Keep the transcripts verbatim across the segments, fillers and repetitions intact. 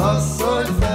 asszony felesége.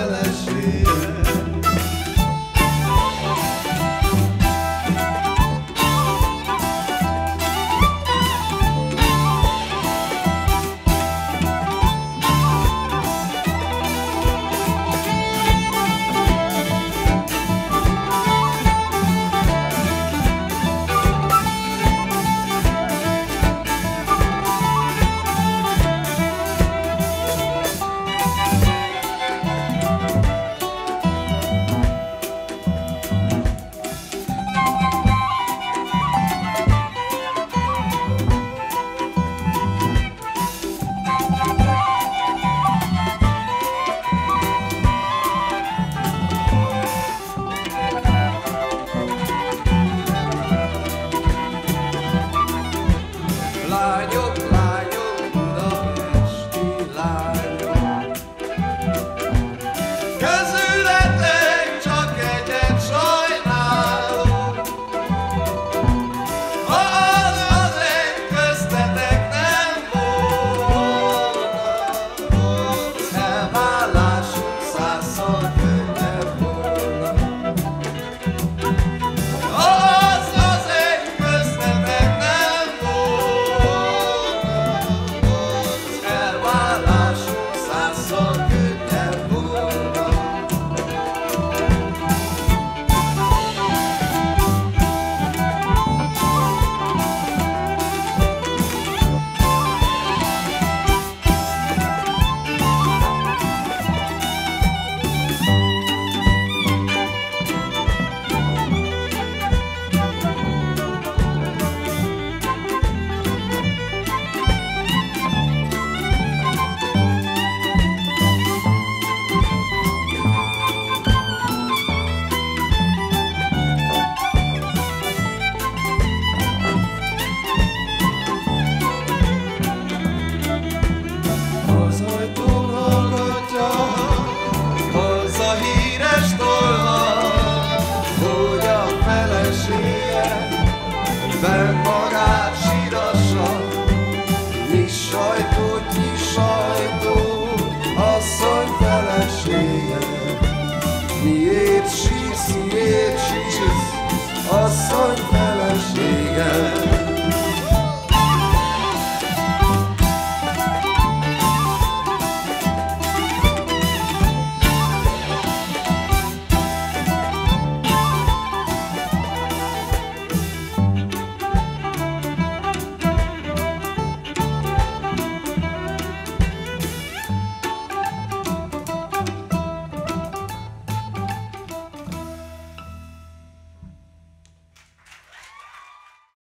Cause